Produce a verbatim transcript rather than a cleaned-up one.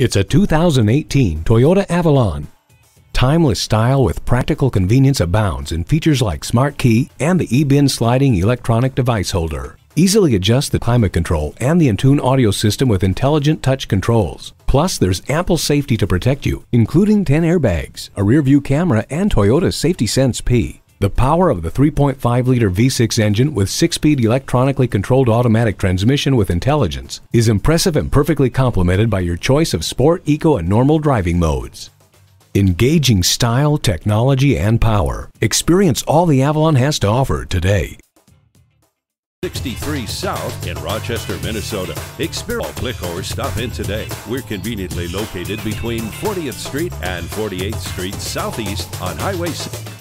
It's a two thousand eighteen Toyota Avalon. Timeless style with practical convenience abounds in features like smart key and the e-bin sliding electronic device holder. Easily adjust the climate control and the Entune audio system with intelligent touch controls. Plus, there's ample safety to protect you, including ten airbags, a rear-view camera, and Toyota Safety Sense P. The power of the three point five liter V six engine with six-speed electronically controlled automatic transmission with intelligence is impressive and perfectly complemented by your choice of sport, eco, and normal driving modes. Engaging style, technology, and power. Experience all the Avalon has to offer today. sixty-three South in Rochester, Minnesota. Experience. Click or stop in today. We're conveniently located between fortieth Street and forty-eighth Street Southeast on Highway six.